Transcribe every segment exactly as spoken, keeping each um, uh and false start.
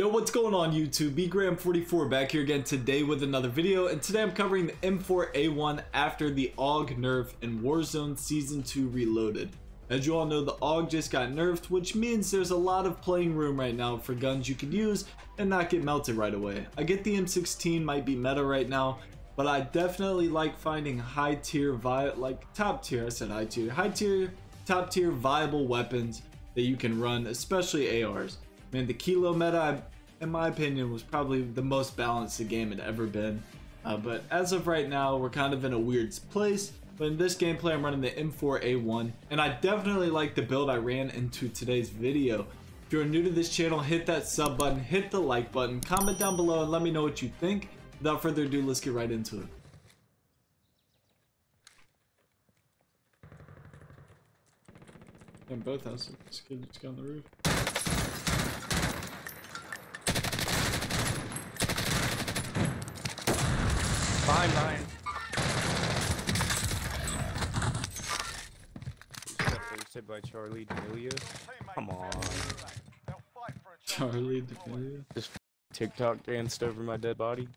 Yo, what's going on YouTube? B Gram forty-four back here again today with another video, and today I'm covering the M four A one after the A U G nerf in Warzone Season two Reloaded. As you all know, the A U G just got nerfed, which means there's a lot of playing room right now for guns you can use and not get melted right away. I get the M sixteen might be meta right now, but I definitely like finding high tier, vi like top tier, I said high tier, high tier, top tier viable weapons that you can run, especially A Rs. Man, the Kilo meta, in my opinion, was probably the most balanced the game had ever been. Uh, but as of right now, we're kind of in a weird place. But in this gameplay, I'm running the M four A one. And I definitely like the build I ran into today's video. If you're new to this channel, hit that sub button, hit the like button, comment down below, and let me know what you think. Without further ado, let's get right into it. In both houses. This kid just got on the roof. Behind, behind. Said by Charli D'Amelio. Come on. Charli D'Amelio? Just TikTok danced over my dead body.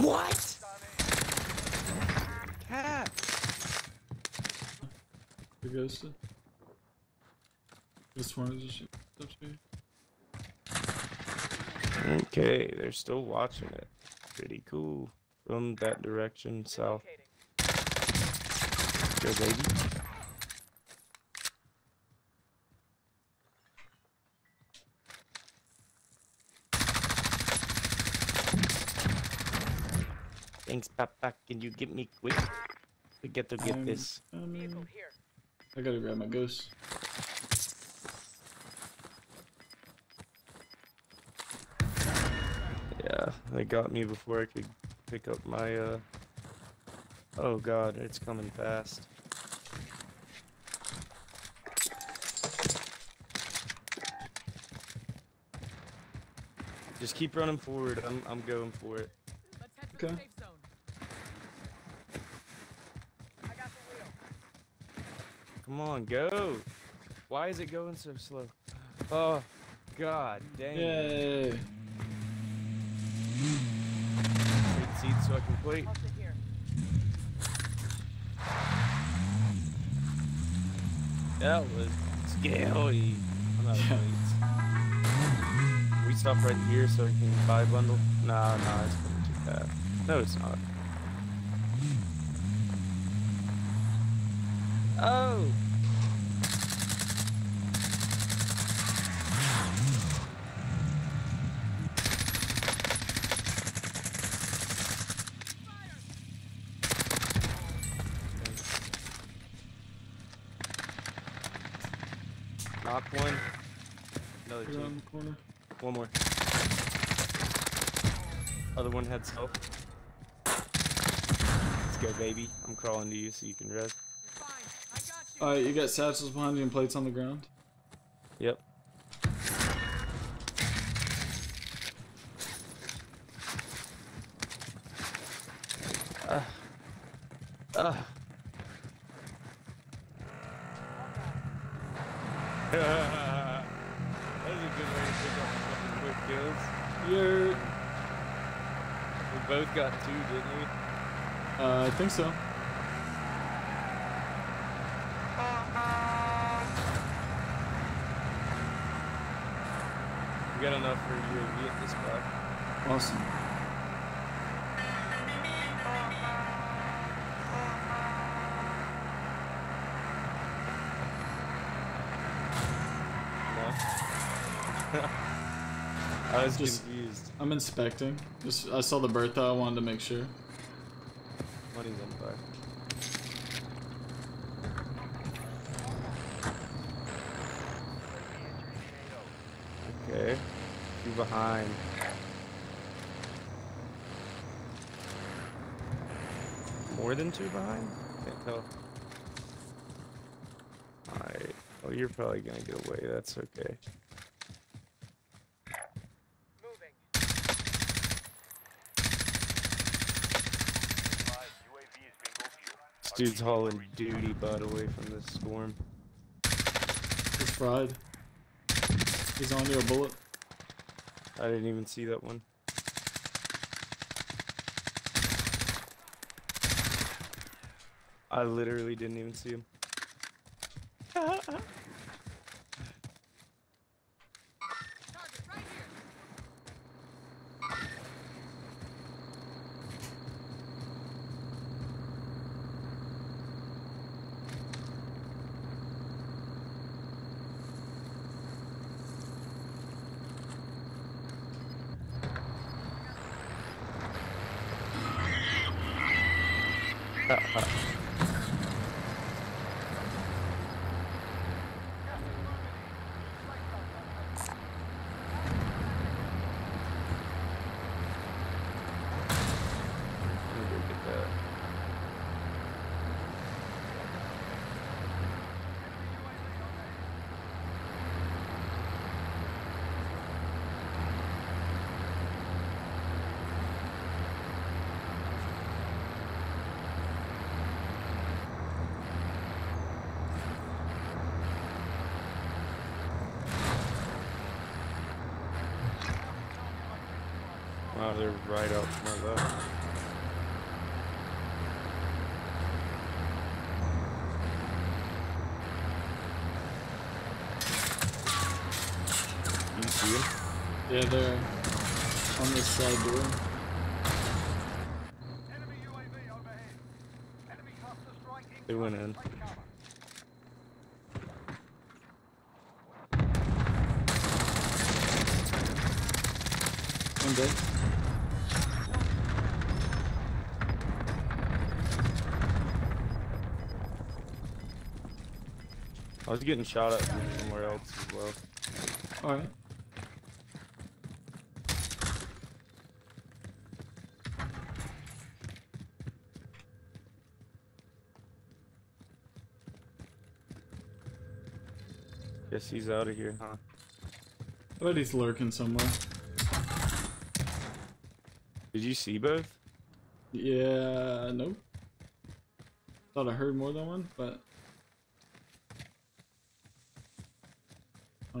What? Cat. The ghost. This one is just up here. Okay, they're still watching it. Pretty cool. From that direction, south. Go, baby. Thanks, Papa. Can you get me quick? We get to get um, this. Um, I gotta grab my ghost. Yeah, they got me before I could pick up my, uh... oh god, it's coming fast. Just keep running forward. I'm, I'm going for it. Okay. Come on, go! Why is it going so slow? Oh, god dang. Yay! Good seat so I can play. That was scary. I'm out of plates. We stop right here so we can buy a bundle. Nah, nah, it's going too bad. No, it's not. Oh! Knock one. Another two. Around the corner. One more. Other one had self. Let's go, baby. I'm crawling to you so you can rest. Alright, you got satchels behind you and plates on the ground? Yep. Uh. Uh. That was a good way to pick up some quick kills. You're... We both got two, didn't we? Uh, I think so. good enough for a U A V at this point. Awesome. No. I was just confused. I'm inspecting. Just I saw the Bertha. I wanted to make sure. Money's on fire. Okay, you behind. More than two behind? Can't tell. Alright. Oh, you're probably gonna get away. That's okay. Moving. This dude's hauling duty butt away from this storm. He's fried. He's onto a bullet. I didn't even see that one. I literally didn't even see him. Target right here. Oh, they're right up to my left. You see them? Yeah, they're on this side door. Enemy U A V overhead. Enemy cluster strike. They went in. I'm dead. I was getting shot at from somewhere else as well. Alright. Guess he's out of here, huh? I bet he's lurking somewhere. Did you see both? Yeah, nope. Thought I heard more than one, but I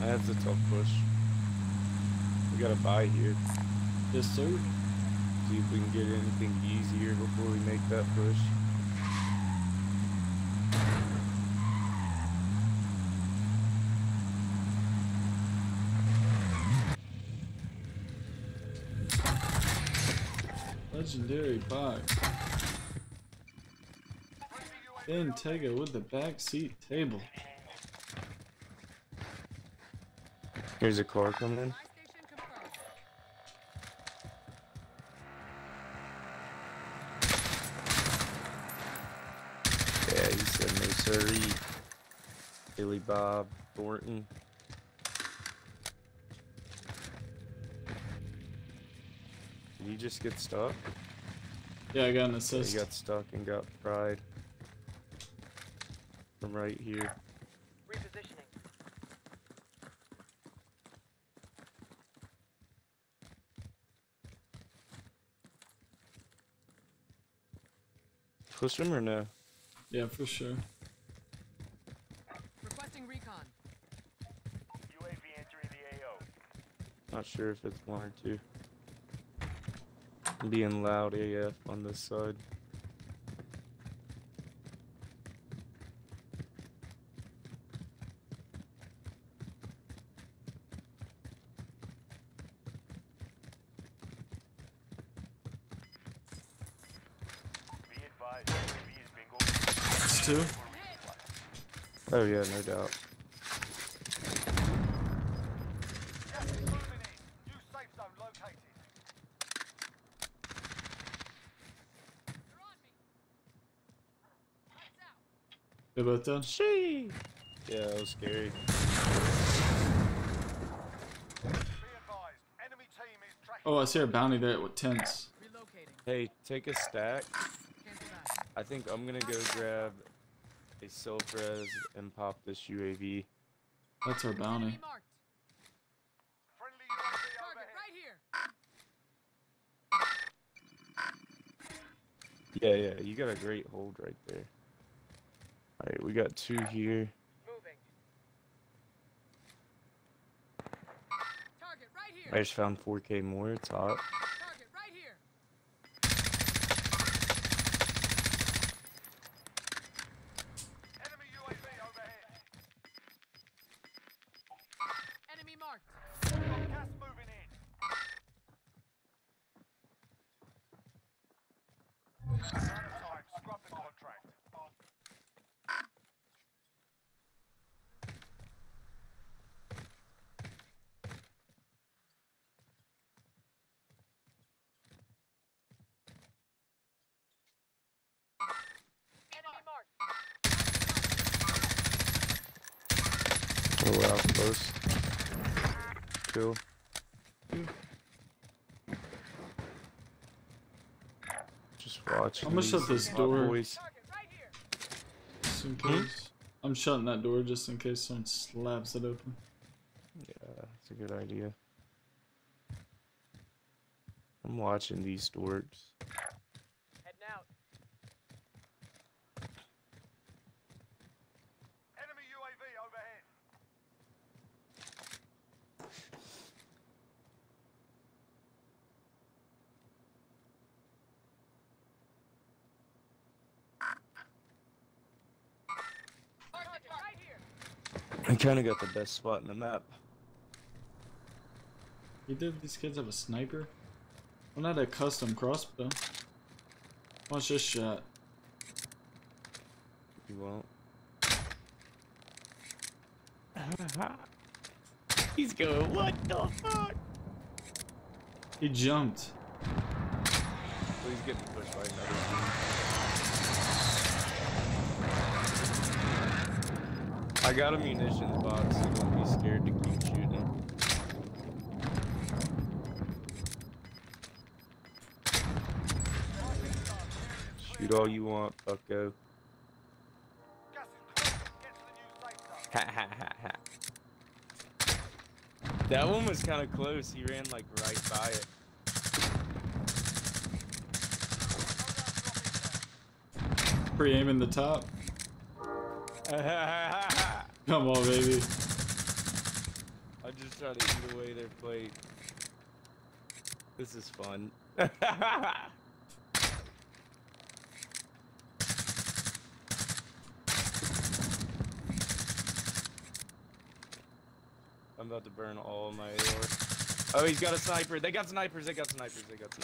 That's a tough push. We gotta buy here. Yes, sir. See if we can get anything easier before we make that push. Legendary buy. Bentega with the backseat table. Here's a car coming in. Yeah, he said no sorry. Billy Bob Thornton. Did you just get stuck? Yeah, I got an assist. Yeah, he got stuck and got fried. From right here. Repositioning. Push him or no? Yeah, for sure. Requesting recon. U A V entering the A O. Not sure if it's one or two. I'm being loud A F on this side. Too. Oh yeah, no doubt. They both done? She. Yeah, that was scary. Oh, I see a bounty there with tents. Hey, take a stack. I think I'm gonna go grab a Silphrez and pop this U A V. That's our bounty. Yeah, yeah, you got a great hold right there. Alright, we got two here. I just found four K more top. Oh wow, close. Cool. Just watch. I'm gonna shut this door. Just in case. I'm shutting that door just in case someone slabs it open. Yeah, that's a good idea. I'm watching these dorks. I kind of got the best spot in the map. Either of these kids have a sniper? I'm not a custom crossbow. Watch this shot. You won't. He's going, what the fuck? He jumped. Well, he's getting pushed by another team. I got a munitions box, so don't be scared to keep shooting. Shoot all you want, bucko. Ha ha ha ha. That one was kind of close, he ran like right by it. Pre-aiming the top. Come on, baby. I just try to eat away their plate. This is fun. I'm about to burn all my A R. Oh, he's got a sniper. They got snipers. They got snipers. They got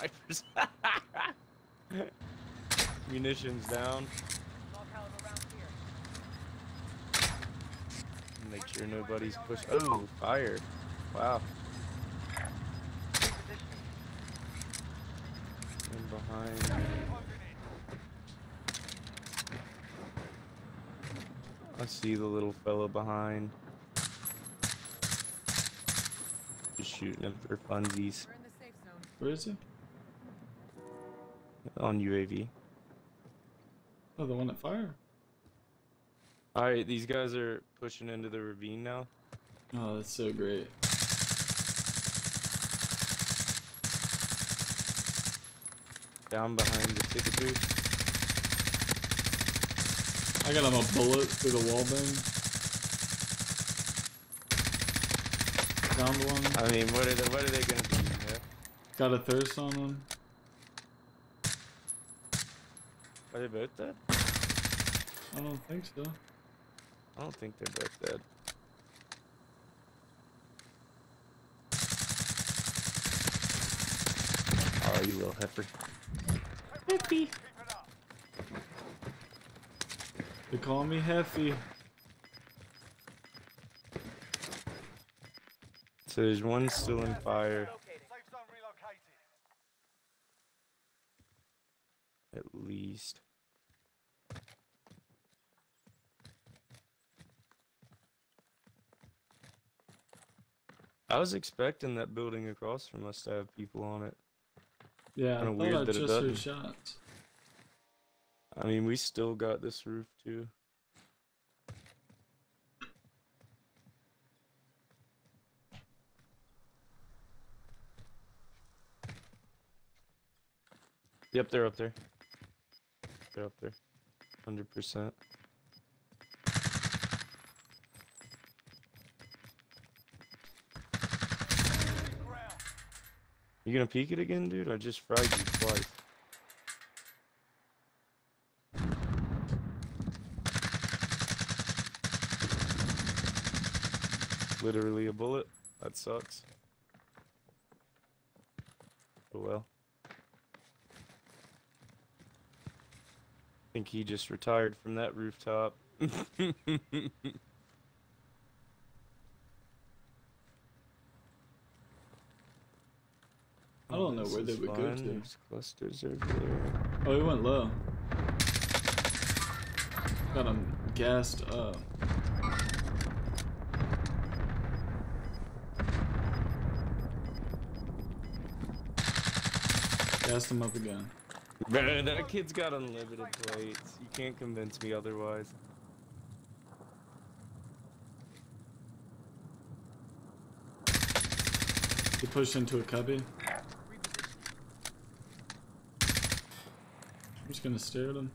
snipers. Munitions down. Make sure nobody's pushed. Oh, fire. Wow. And behind. I see the little fella behind. Just shooting him for funsies. Where is he? On U A V. Oh, the one that fired? Alright, these guys are pushing into the ravine now. Oh, that's so great. Down behind the ticket booth. I got him a bullet through the wall bang. Downed one. I mean, what are they, what are they gonna do here? Got a thirst on them. Are they both dead? I don't think so. I don't think they're both dead. Oh, you little heifer. Heffy. They call me Heffy. So there's one still in fire. At least. I was expecting that building across from us to have people on it. Yeah, I thought I just heard shots. I mean, we still got this roof too. Yep, they're up there. They're up there. one hundred percent. You gonna peek it again, dude? I just fried you twice. Literally a bullet. That sucks. Oh well. I think he just retired from that rooftop. I don't know where they would go to. There's clusters over there. Oh, he went low. Got him gassed up. Gassed him up again. Bro, that kid's got unlimited plates. You can't convince me otherwise. He pushed into a cubby. I'm just gonna stare at him.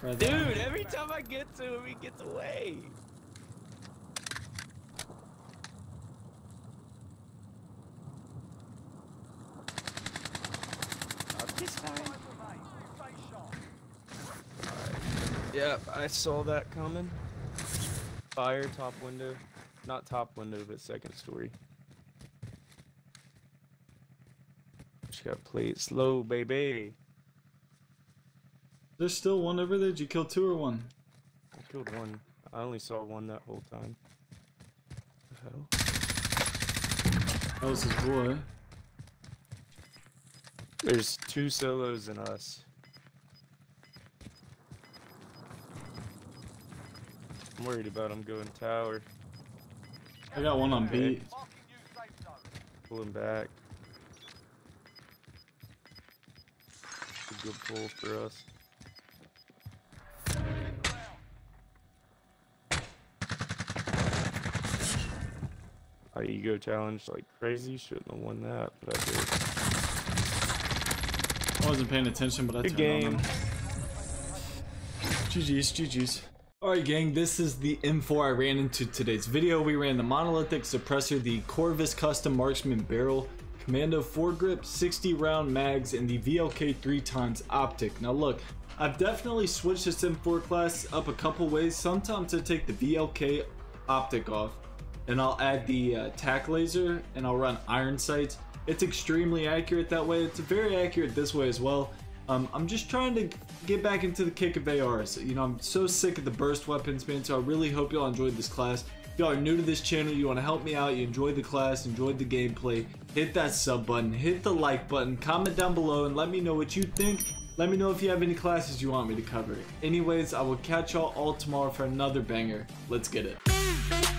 Right Dude, there. Every time I get to him, he gets away. Yeah, I saw that coming. Fire, top window. Not top window, but second story. Just gotta play it slow, baby. There's still one over there? Did you kill two or one? I killed one. I only saw one that whole time. What the hell? That was his boy. There's two solos in us. I'm worried about him going tower. I got one on beat. Pull him back. That's a good pull for us. I ego challenged like crazy. Shouldn't have won that, but I did. I wasn't paying attention, but I good turned game. On him. G G's, G G's. Alright gang, this is the M four I ran into today's video. We ran the monolithic suppressor, the Corvus custom marksman barrel, commando foregrip, sixty round mags, and the V L K three times optic. Now look, I've definitely switched this M four class up a couple ways. Sometimes I take the V L K optic off and I'll add the uh, tack laser and I'll run iron sights. It's extremely accurate that way. It's very accurate this way as well. Um, I'm just trying to get back into the kick of A Rs. You know, I'm so sick of the burst weapons, man, so I really hope y'all enjoyed this class. If y'all are new to this channel, you want to help me out, you enjoyed the class, enjoyed the gameplay, hit that sub button, hit the like button, comment down below, and let me know what you think. Let me know if you have any classes you want me to cover. Anyways, I will catch y'all all tomorrow for another banger. Let's get it.